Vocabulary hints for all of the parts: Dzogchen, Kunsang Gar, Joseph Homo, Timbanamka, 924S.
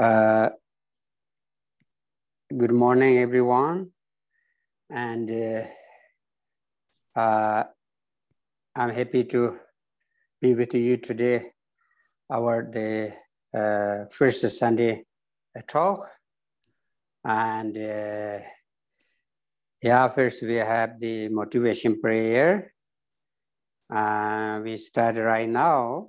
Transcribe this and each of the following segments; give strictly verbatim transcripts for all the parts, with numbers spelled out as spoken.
Uh, good morning, everyone. And uh, uh, I'm happy to be with you today, our the uh, first Sunday talk. And uh, yeah, first we have the motivation prayer. Uh, we start right now.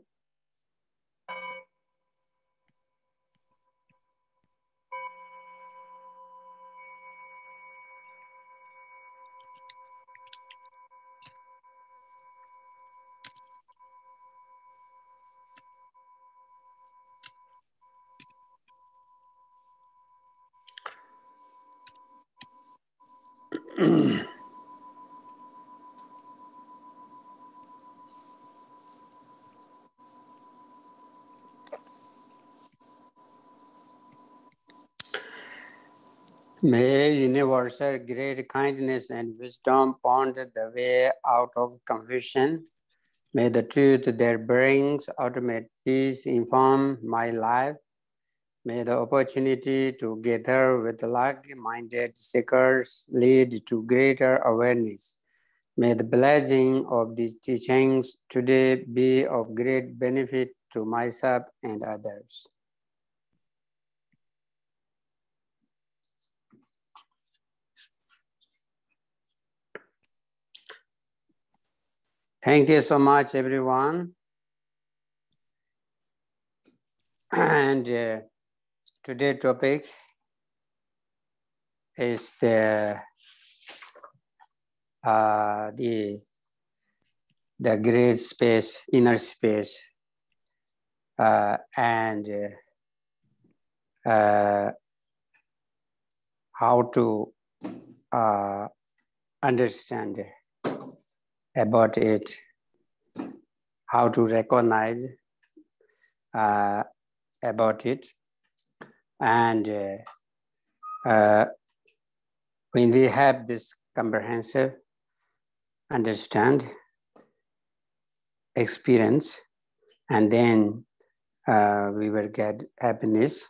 May universal great kindness and wisdom point the way out of confusion. May the truth that brings ultimate peace inform my life. May the opportunity to gather with like-minded seekers lead to greater awareness. May the blessing of these teachings today be of great benefit to myself and others. Thank you so much, everyone. And uh, today's topic is the uh, the the great space, inner space, uh, and uh, uh, how to uh, understand it. About it, how to recognize uh, about it. And uh, uh, when we have this comprehensive understand, experience, and then uh, we will get happiness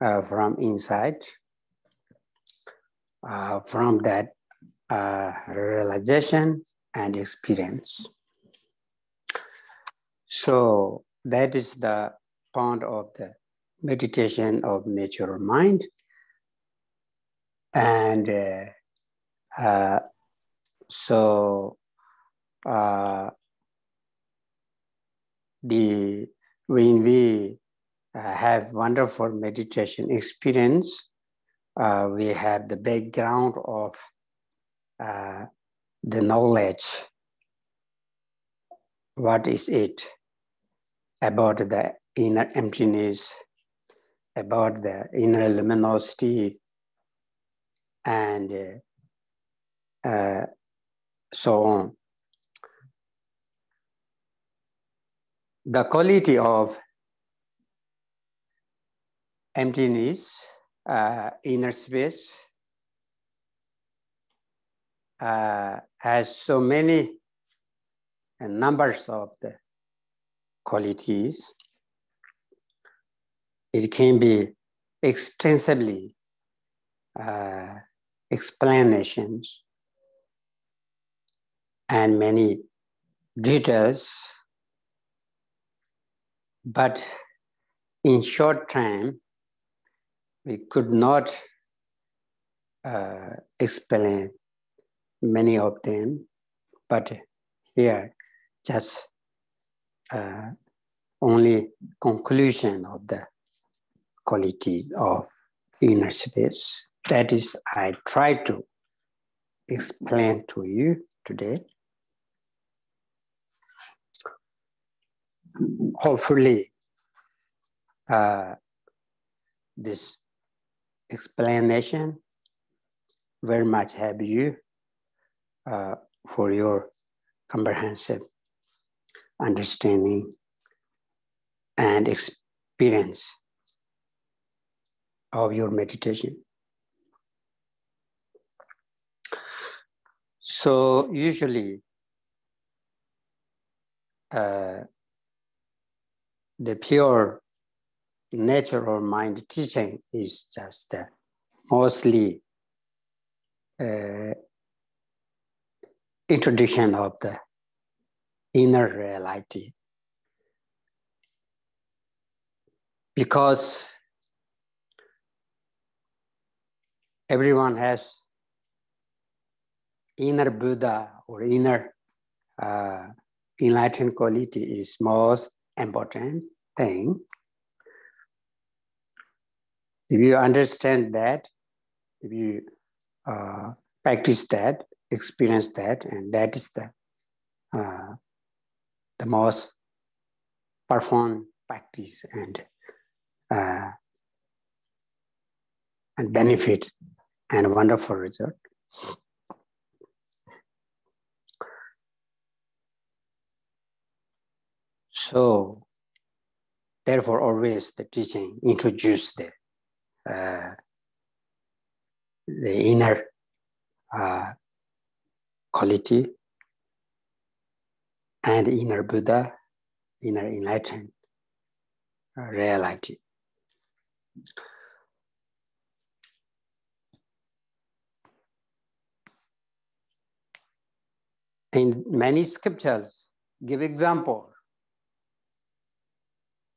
uh, from inside, uh, from that uh, realization and experience. So that is the point of the meditation of natural mind. And uh, uh, so uh, the when we uh, have wonderful meditation experience, uh, we have the background of uh, the knowledge, what is it, about the inner emptiness, about the inner luminosity, and uh, uh, so on. The quality of emptiness, uh, inner space, Uh, has so many uh, numbers of the qualities. It can be extensively uh, explanations and many details, but in short time, we could not uh, explain many of them, but here just uh, only conclusion of the quality of inner space. That is, I try to explain to you today. Hopefully, uh, this explanation very much help you Uh, for your comprehensive understanding and experience of your meditation. So usually uh, the pure natural mind teaching is just uh, mostly uh, introduction of the inner reality. Because everyone has inner Buddha or inner uh, enlightened quality is most important thing. If you understand that, if you uh, practice that, experience that, and that is the uh, the most profound practice and uh, and benefit and wonderful result. So, therefore, always the teaching introduce the uh, the inner uh, quality and inner Buddha, inner enlightened reality. In many scriptures, give example.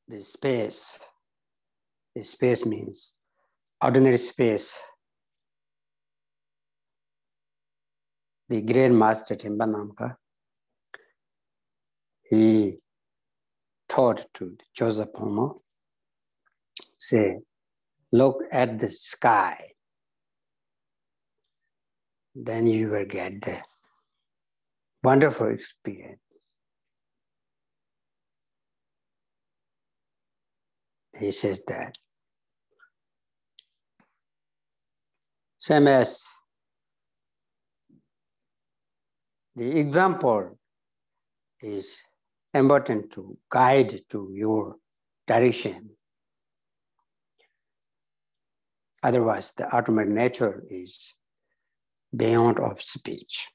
The space, the space means ordinary space. The great master Timbanamka, he taught to Joseph Homo, say, look at the sky, then you will get the wonderful experience. He says that. Same as the example is important to guide to your direction. Otherwise, the ultimate nature is beyond of speech,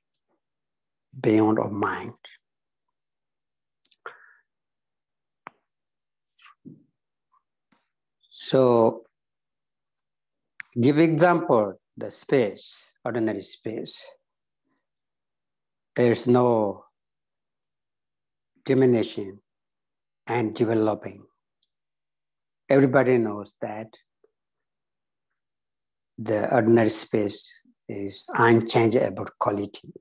beyond of mind. So, give example, the space, ordinary space. There's no diminishing and developing. Everybody knows that the ordinary space is unchangeable quality.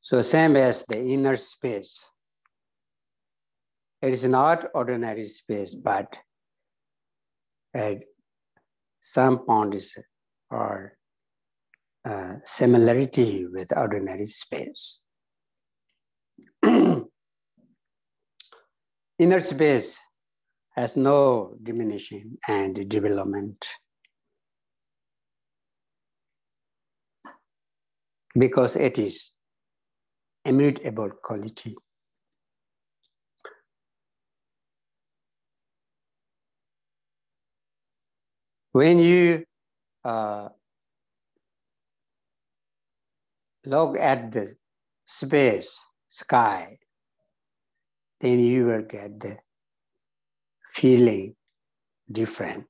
So same as the inner space. It is not ordinary space, but at some point is or uh, similarity with ordinary space. Inner space has no diminishing and development because it is immutable quality. When you uh, look at the space, sky, then you will get the feeling different.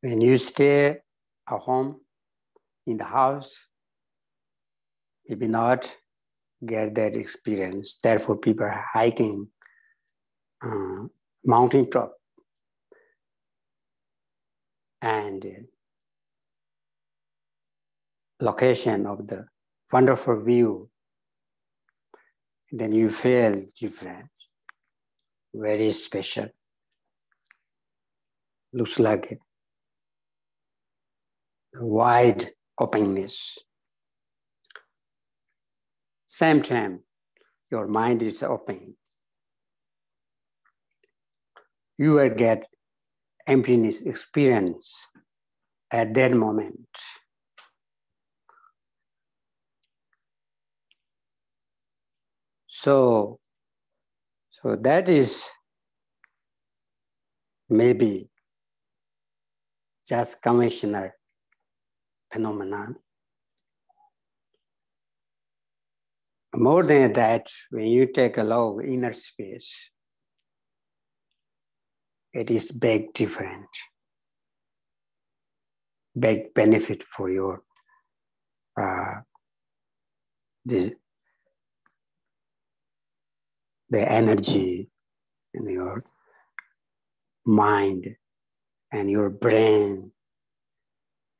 When you stay at home, in the house, you will not get that experience. Therefore, people are hiking Uh, mountain top and uh, location of the wonderful view, then you feel different, very special. Looks like a wide openness. Same time, your mind is open. You will get emptiness experience at that moment. So, so that is maybe just conventional phenomenon. More than that, when you take a look at inner space, it is big different, big benefit for your uh, this, the energy in your mind and your brain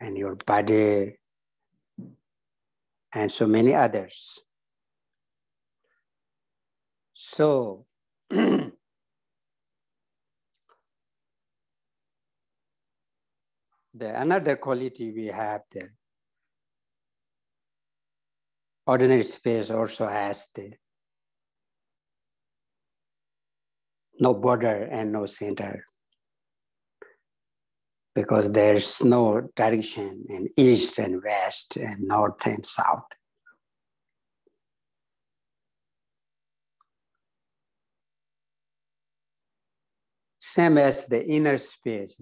and your body and so many others. So the another quality we have, the ordinary space also has the no border and no center, because there's no direction in east and west and north and south. Same as the inner space,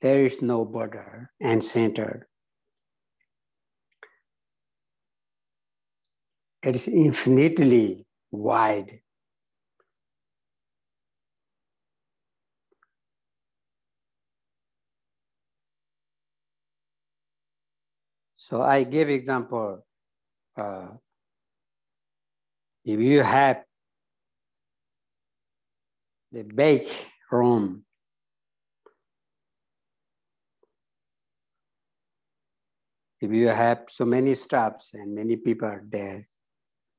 there is no border and center. It is infinitely wide. So I give example, uh, if you have the big room, if you have so many stops and many people there,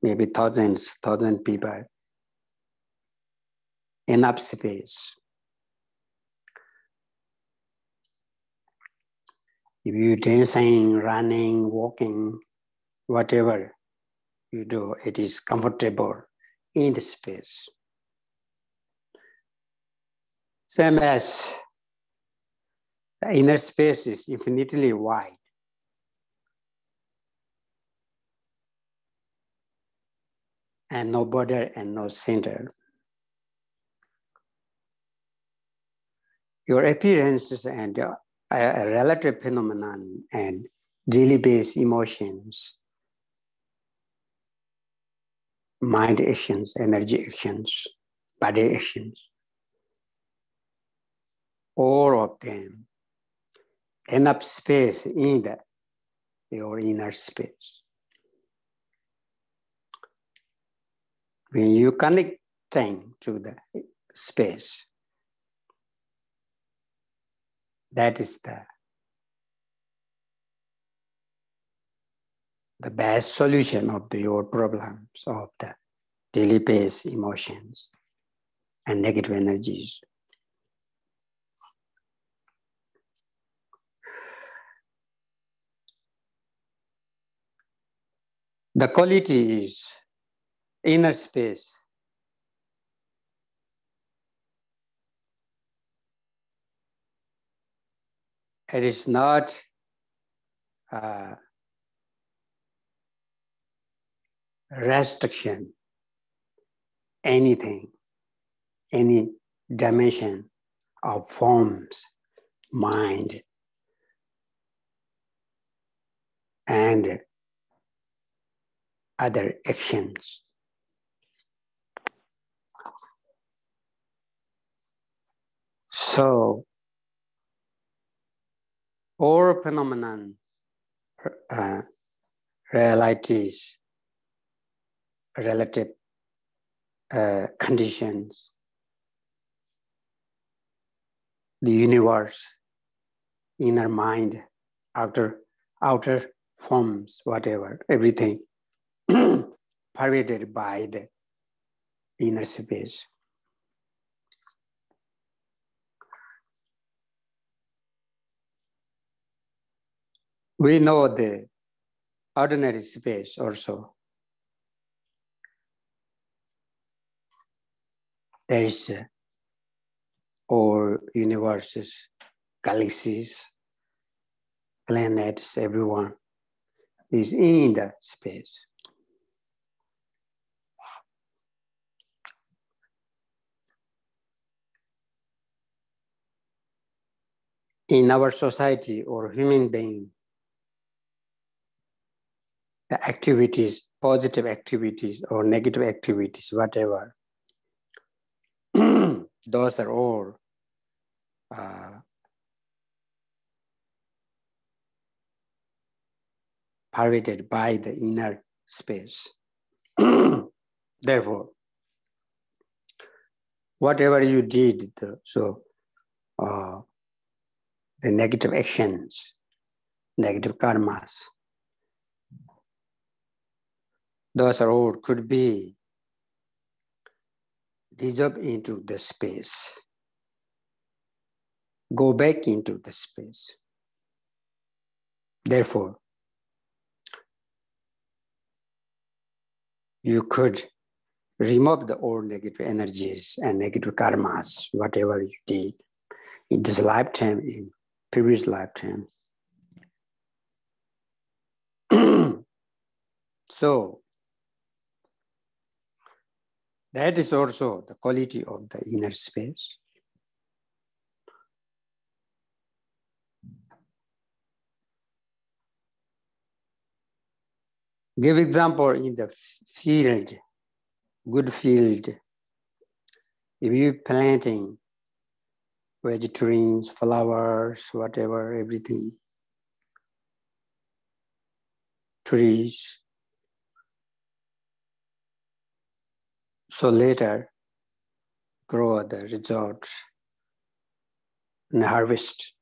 maybe thousands, thousand people, enough space. If you're dancing, running, walking, whatever you do, it is comfortable in the space. Same as the inner space is infinitely wide. And no border and no center. Your appearances and your A relative phenomenon and daily based emotions, mind actions, energy actions, body actions, all of them end up space in the, your inner space. When you connect time to the space, that is the, the best solution of the, your problems of the daily based emotions and negative energies. The quality is inner space. It is not uh, restriction, anything, any dimension of forms, mind, and other actions. So, all phenomenon, uh, realities, relative uh, conditions, the universe, inner mind, outer, outer forms, whatever, everything pervaded by the inner space. We know the ordinary space also. There is uh, all universes, galaxies, planets, everyone is in the space. In our society or human being, the activities, positive activities or negative activities, whatever. Those are all uh, pervaded by the inner space. Therefore, whatever you did, the, so uh, the negative actions, negative karmas, those are all could be dissolved into the space, go back into the space. Therefore, you could remove the old negative energies and negative karmas, whatever you did in this lifetime, in previous lifetime. So, that is also the quality of the inner space. Give example in the field, good field. If you're planting vegetables, flowers, whatever, everything, trees. So later, grow the result and harvest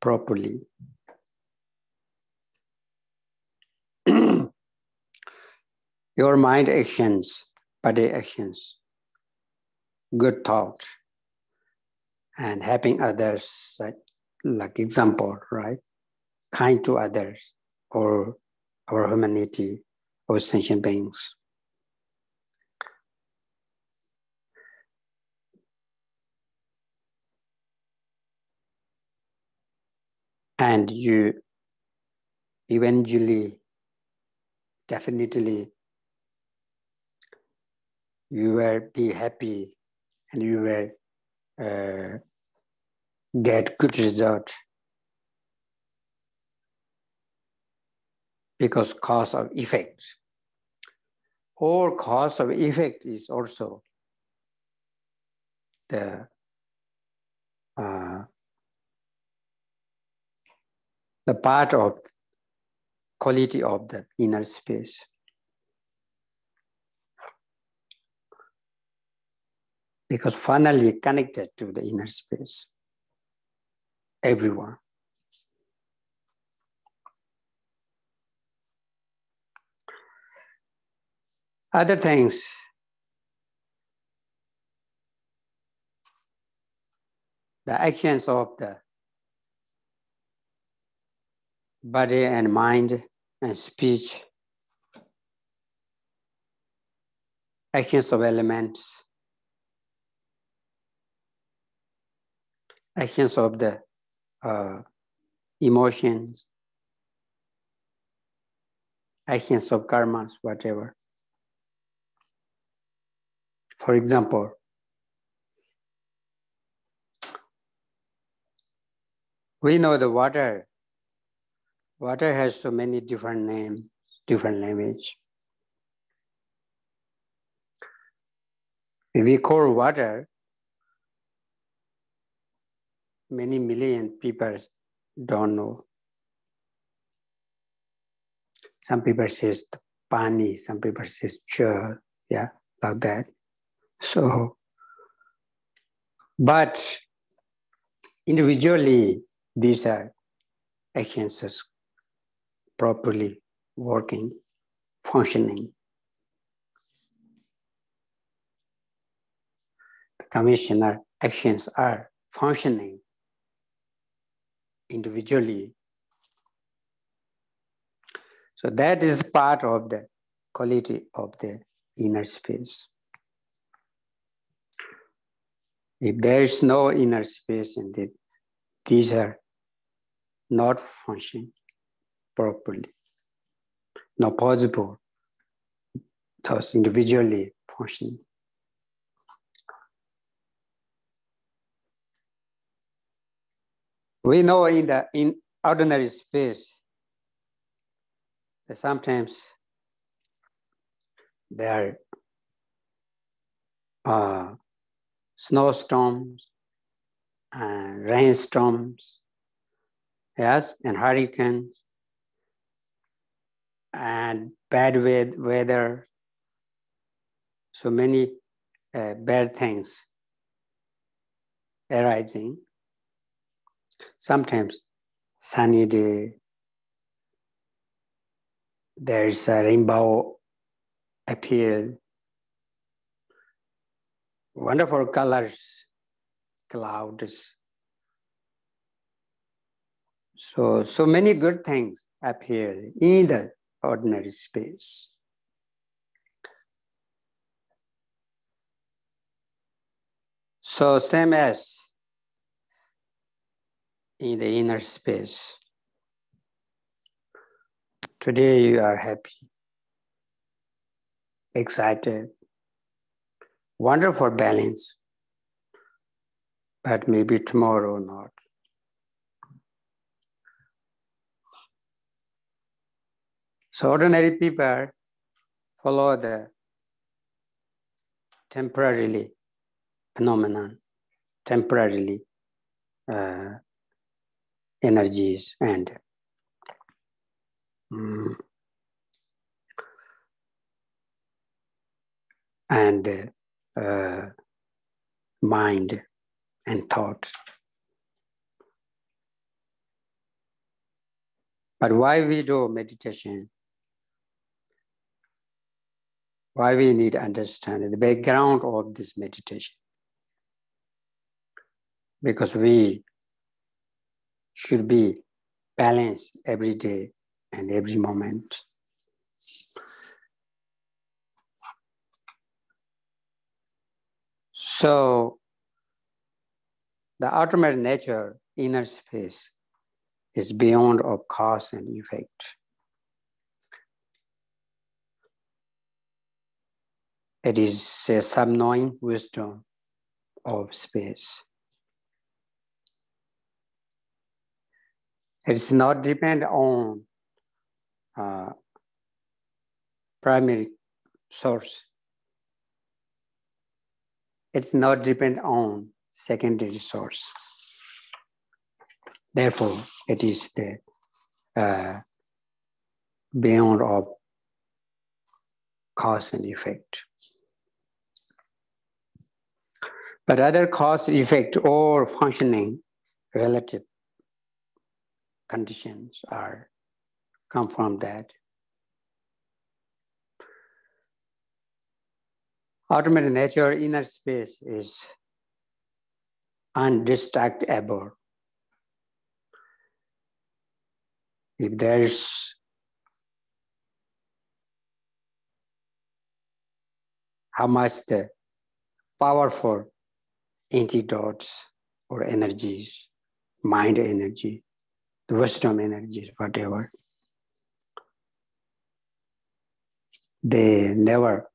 properly. Your mind actions, body actions, good thought, and helping others, like, like example, right? Kind to others, or our humanity, or sentient beings. And you eventually, definitely, you will be happy and you will uh, get good result because cause of effect. Or cause of effect is also the uh, the part of quality of the inner space. Because finally connected to the inner space, everyone. Other things, the actions of the body and mind and speech, actions of elements, actions of the uh, emotions, actions of karmas, whatever. For example, we know the water. Water has so many different names, different language. If we call water, many million people don't know. Some people say pani, some people say chur, yeah, like that. So, but individually, these are actions as properly working, functioning. The commissioner actions are functioning individually. So that is part of the quality of the inner space. If there is no inner space, and these are not functioning properly, not possible, thus individually functioning. We know in the in ordinary space, sometimes there are uh, snowstorms and rainstorms, yes, and hurricanes and bad weather, so many uh, bad things arising. Sometimes sunny day, there is a rainbow appear, wonderful colors, clouds. So, so many good things appear in the ordinary space. So same as in the inner space. Today you are happy, excited, wonderful balance, but maybe tomorrow not. So ordinary people follow the temporarily phenomenon, temporarily uh, energies and mm, and uh, mind and thoughts. But why we do meditation? Why we need to understand the background of this meditation? Because we should be balanced every day and every moment. So the ultimate nature, inner space, is beyond of cause and effect. It is a sub-knowing wisdom of space. It is not depend on uh, primary source. It's not depend on secondary source. Therefore, it is the uh, beyond of cause and effect. But other cause, effect, or functioning relative conditions are come from that. Ultimate nature, inner space, is undistractable. If there is how much the powerful antidotes or energies, mind energy, the wisdom energies, whatever, they never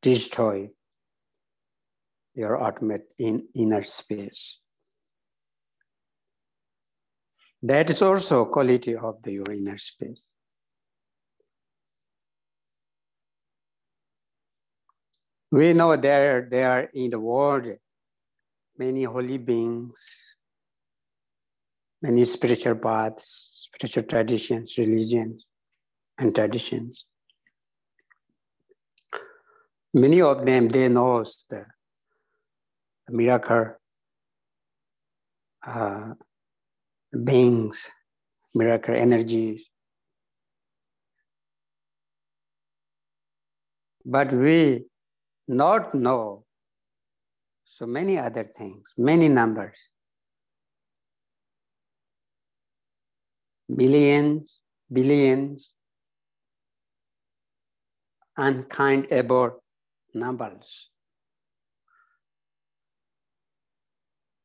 destroy your ultimate in inner space. That is also quality of the your inner space. We know there, there are in the world many holy beings, many spiritual paths, spiritual traditions, religions, and traditions. Many of them, they know the miracle uh, beings, miracle energies. But we not know so many other things, many numbers, millions, billions, uncountable numbers.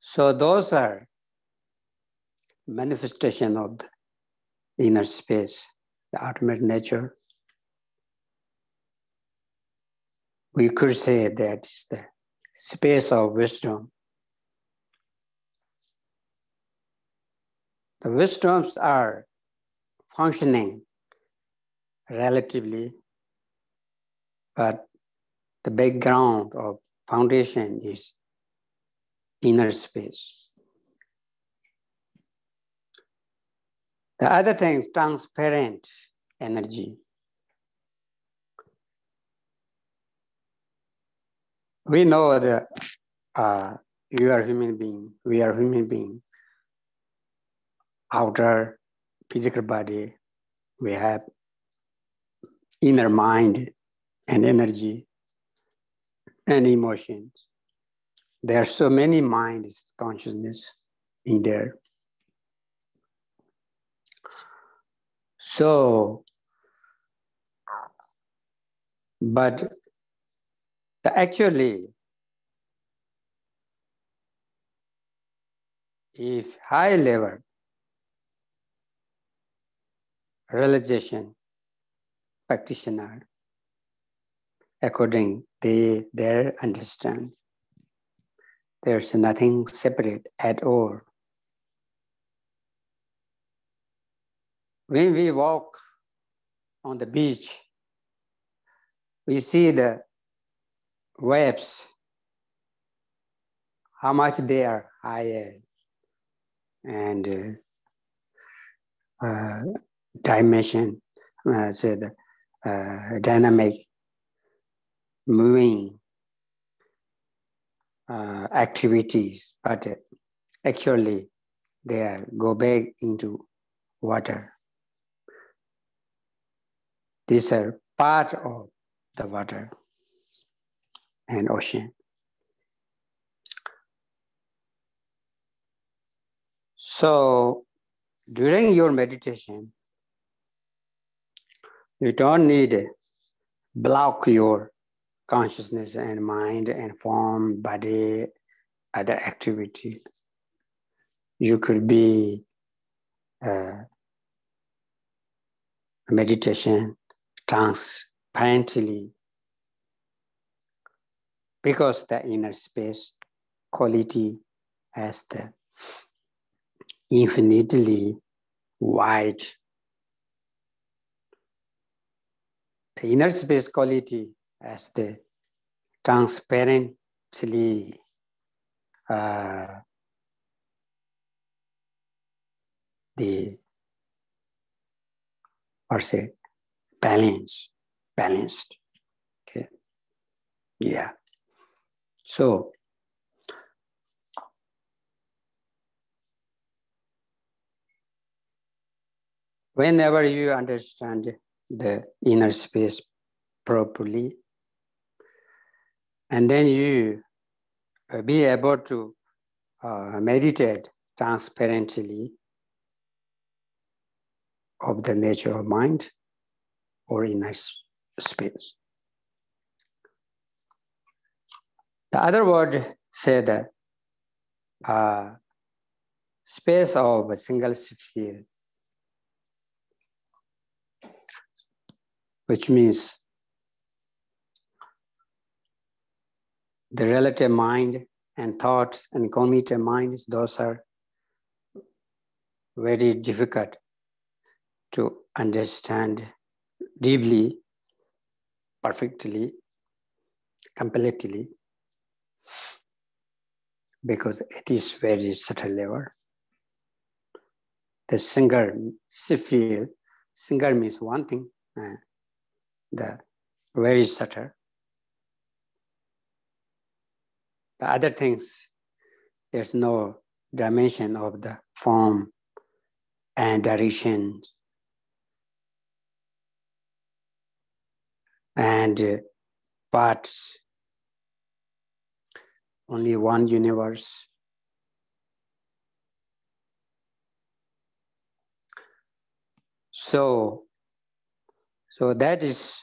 So those are manifestation of the inner space, the ultimate nature. We could say that is the space of wisdom. The wisdoms are functioning relatively, but the background or foundation is inner space. The other thing is transparent energy. We know that uh, you are human being, we are human being. Outer physical body, we have inner mind and energy and emotions. There are so many minds, consciousness in there. So, but actually, if high level realization practitioner, according to their understanding, there's nothing separate at all. When we walk on the beach, we see the waves, how much they are higher and uh, uh, dimension, uh, so the, uh, dynamic, moving uh, activities, but uh, actually they are go back into water. These are part of the water and ocean. So during your meditation, you don't need to block your consciousness and mind and form, body, other activity. You could be uh, meditation transparently, because the inner space quality has the infinitely wide. The inner space quality as the transparently uh, the or say balance, balanced. Okay. Yeah. So whenever you understand the inner space properly, and then you be able to uh, meditate transparently of the nature of mind or inner space. The other word said uh, space of a single sphere, which means the relative mind and thoughts and cognitive minds, those are very difficult to understand deeply, perfectly, completely, because it is very subtle level. The single sphere, single means one thing, and the very subtle. The other things, there's no dimension of the form and direction and uh, parts. Only one universe. So, so that is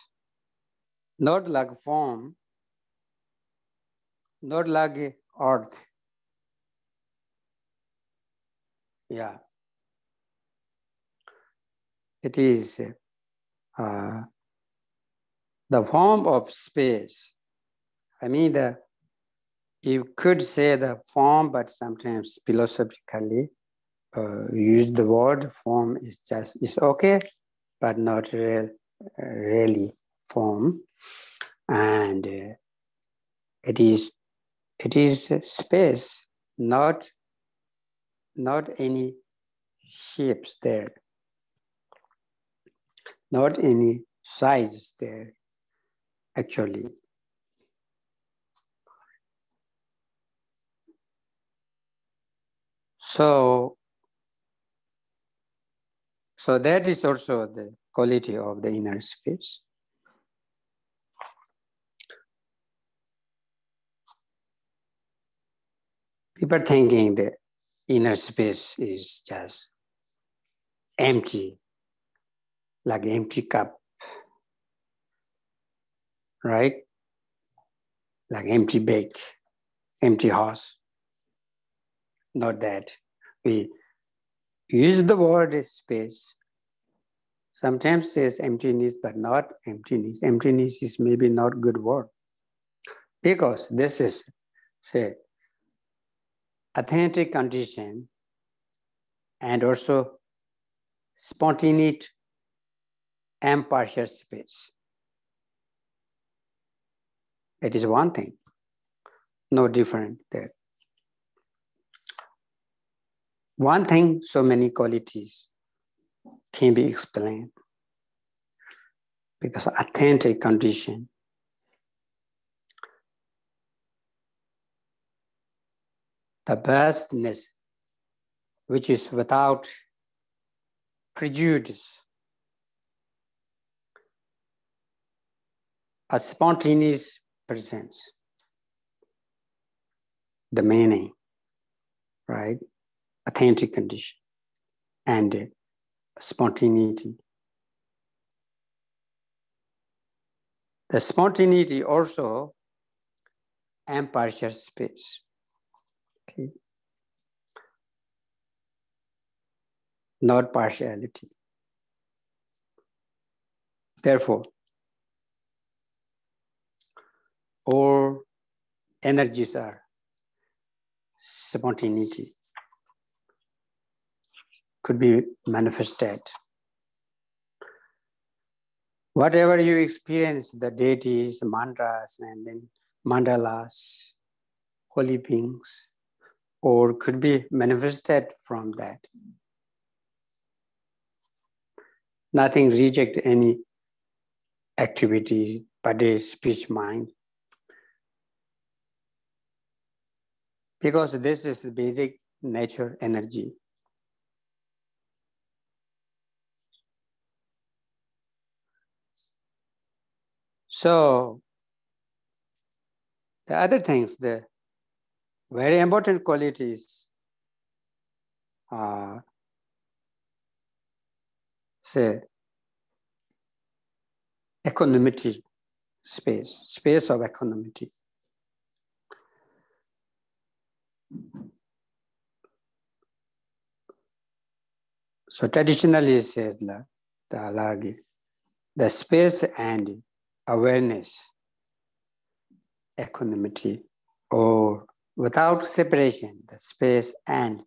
not like form, not like earth. Yeah. It is uh, the form of space. I mean, the, you could say the form, but sometimes philosophically uh, use the word form is just, it's okay, but not real. really form, and uh, it is it is space, not not any shapes there, not any size there, actually. So, so that is also the quality of the inner space. People thinking the inner space is just empty, like an empty cup, right? Like empty bag, empty house. Not that. We use the word space. Sometimes says emptiness, but not emptiness. Emptiness is maybe not good word. Because this is, say, authentic condition and also spontaneous and partial space. It is one thing, no different there. One thing, so many qualities can be explained, because authentic condition the vastness which is without prejudice, a spontaneous presence, the meaning, right? Authentic condition and uh, spontaneity. The spontaneity also and partial space. Okay. Not partiality. Therefore, all energies are spontaneity. Could be manifested. Whatever you experience, the deities, mantras, and then mandalas, holy beings, or could be manifested from that. Nothing reject any activity, body, speech, mind. Because this is the basic nature energy. So, the other things, the very important qualities are, say, equanimity space, space of equanimity. So, traditionally, it says the, the, the space and awareness, equanimity, or without separation, the space and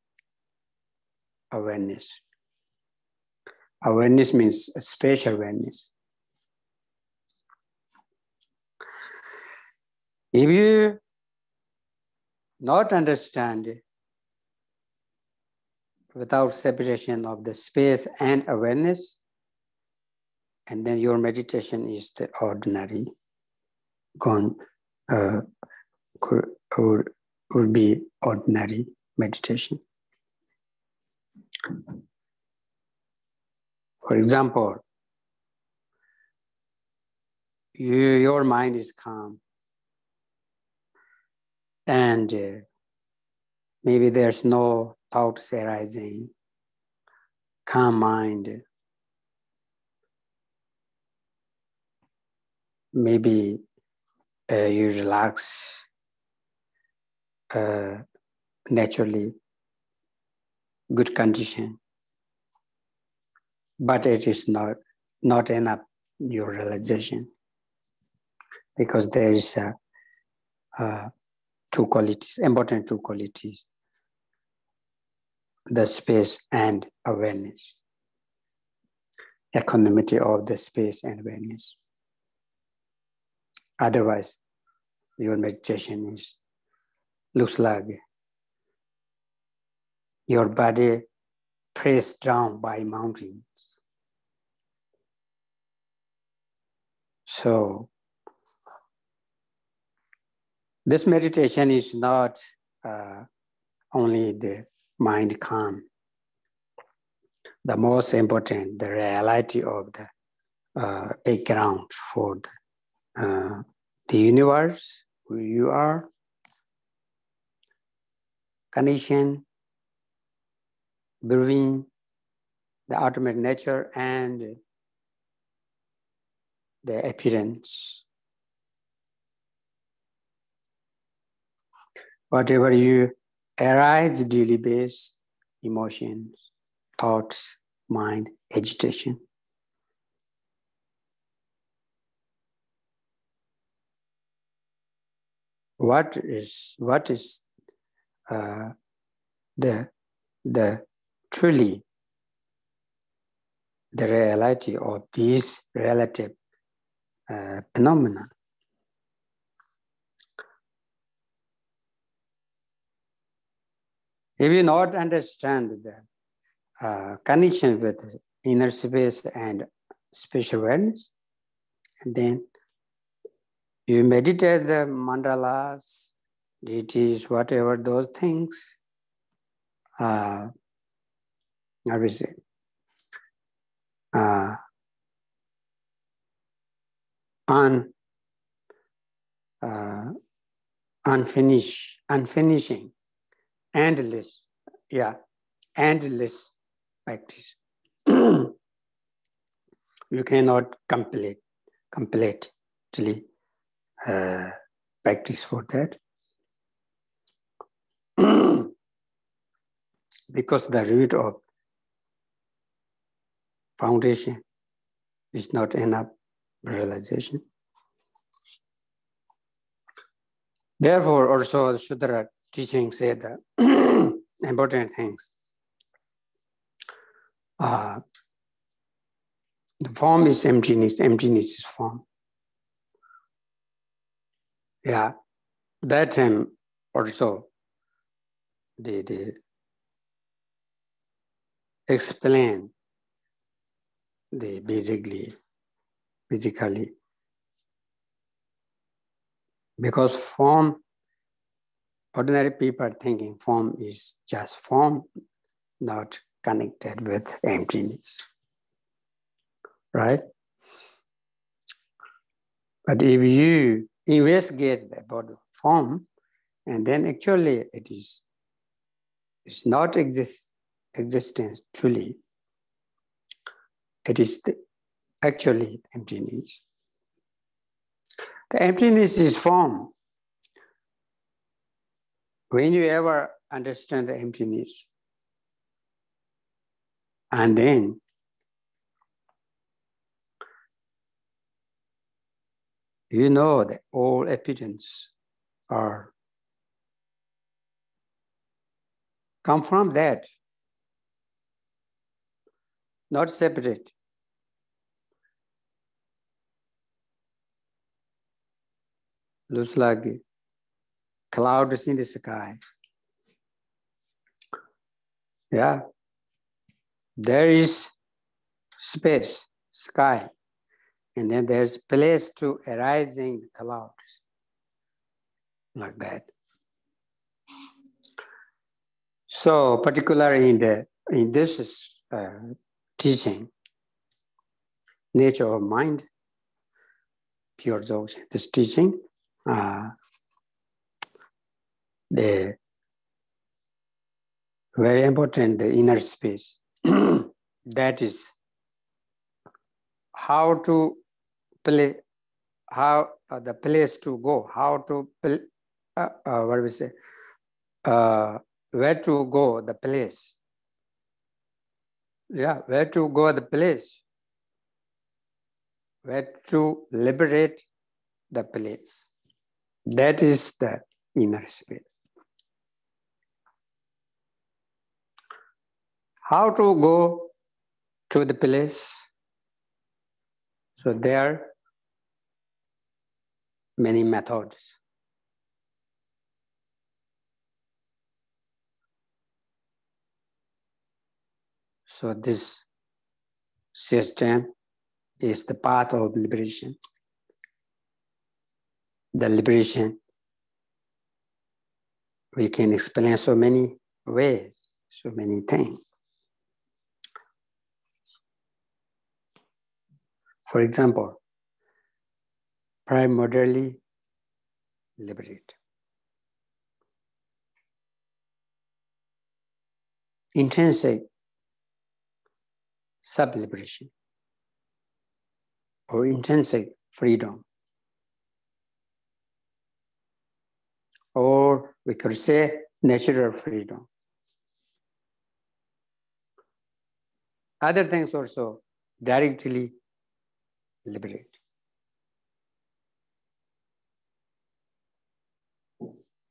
awareness. Awareness means space awareness. If you not understand without separation of the space and awareness, and then your meditation is the ordinary, gone, uh, could, or would be ordinary meditation. For example, you, your mind is calm, and uh, maybe there's no thoughts arising, calm mind. Maybe uh, you relax uh, naturally, good condition, but it is not, not enough, your realization, because there is a, a two qualities, important two qualities, the space and awareness. equanimity of the space and awareness. Otherwise, your meditation is, looks like your body pressed down by mountains. So, this meditation is not uh, only the mind calm. The most important, the reality of the uh, background for the, uh, the universe, who you are, condition, between the ultimate nature and the appearance. Whatever you arise daily base, emotions, thoughts, mind, agitation. What is what is uh, the the truly the reality of these relative uh, phenomena? If you not understand the uh, connection with inner space and spatial awareness, and then you meditate the mandalas, deities, whatever those things, uh, I will say, uh, un, uh, unfinished, unfinishing, endless, yeah, endless practice. You cannot complete, completely uh, practice for that. Because the root of foundation is not enough realization. Therefore, also the Sutra teaching said the important things. Uh, the form is emptiness, emptiness is form. Yeah, that time also the, the explain the basically, physically, because form, ordinary people are thinking form is just form, not connected with emptiness, right? But if you investigate about form, and then actually it is, it's not exist, existence truly. It is the, actually emptiness. The emptiness is form. When you ever understand the emptiness, and then you know that all appearances are come from that, not separate. Looks like clouds in the sky. Yeah. There is space, sky, and then there's place to arising clouds, like that. So, particularly in the in this uh, teaching, nature of mind, pure Dzogchen, this teaching, uh, the very important the inner space. That is how to play, how uh, the place to go, how to play, uh, uh, what do we say, uh, where to go, the place. Yeah, where to go, the place. Where to liberate the place. That is the inner space. How to go to the place, So there are many methods. So this system is the path of liberation. The liberation, we can explain so many ways, so many things. For example, primordially liberate. Intrinsic sub-liberation or intrinsic freedom. Or we could say natural freedom. Other things also directly liberate.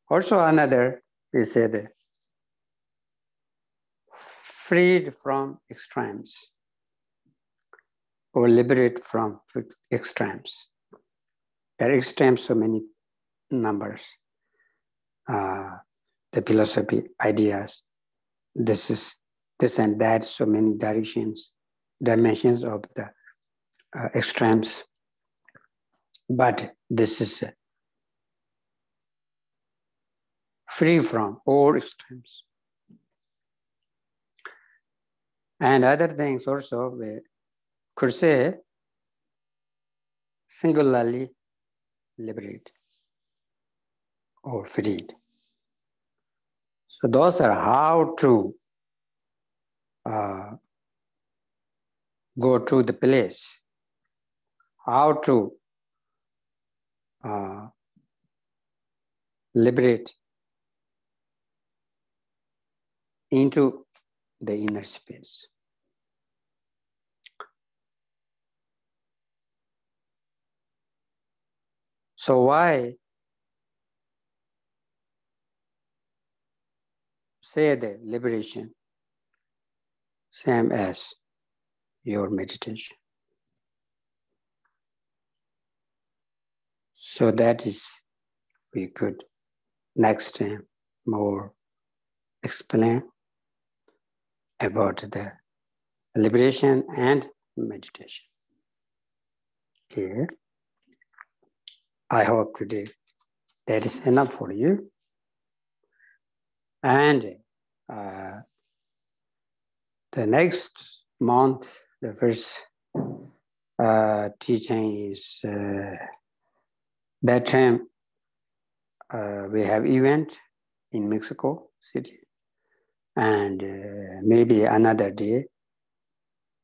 Also another, we say that freed from extremes or liberate from extremes. There are extremes, so many numbers. Uh, the philosophy, ideas, this is this and that, so many directions, dimensions of the uh, extremes. But this is uh, free from all extremes. And other things also, we could say singularly liberated or freed. So those are how to uh, go to the place, how to uh, liberate into the inner space. So why say the liberation, same as your meditation? So that is, we could next time more explain about the liberation and meditation. Okay. I hope today that is enough for you. And uh, the next month, the first uh, teaching is uh, that time uh, we have event in Mexico City, and uh, maybe another day,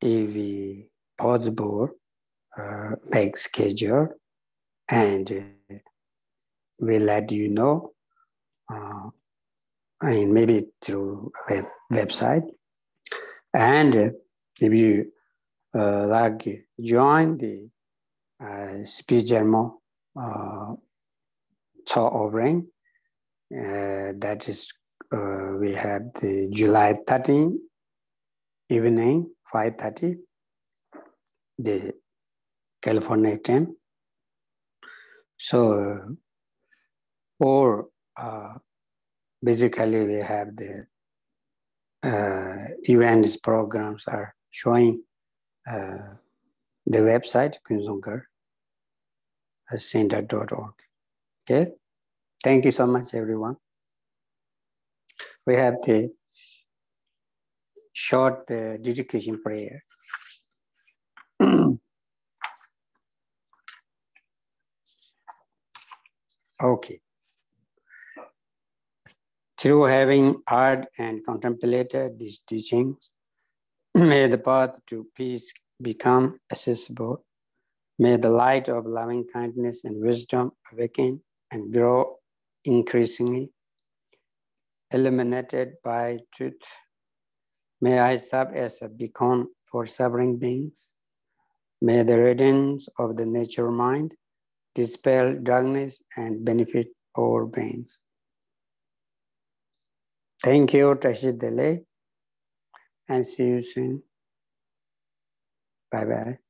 if we possible, uh, make schedule, and uh, we let you know. Uh, I mean, maybe through web website. And uh, if you uh, like, join the uh, speech demo uh, talk offering, uh, that is, uh, we have the July thirteenth evening, five thirty, the California time. So, or, uh, basically, we have the uh, events programs are showing uh, the website, kunsangar center dot org. Okay, thank you so much, everyone. We have the short uh, dedication prayer. Okay. Through having heard and contemplated these teachings, may the path to peace become accessible. May the light of loving kindness and wisdom awaken and grow increasingly. Illuminated by truth, may I serve as a beacon for suffering beings. May the radiance of the nature mind dispel darkness and benefit all beings. Thank you, Tashi Delay, and see you soon. Bye-bye.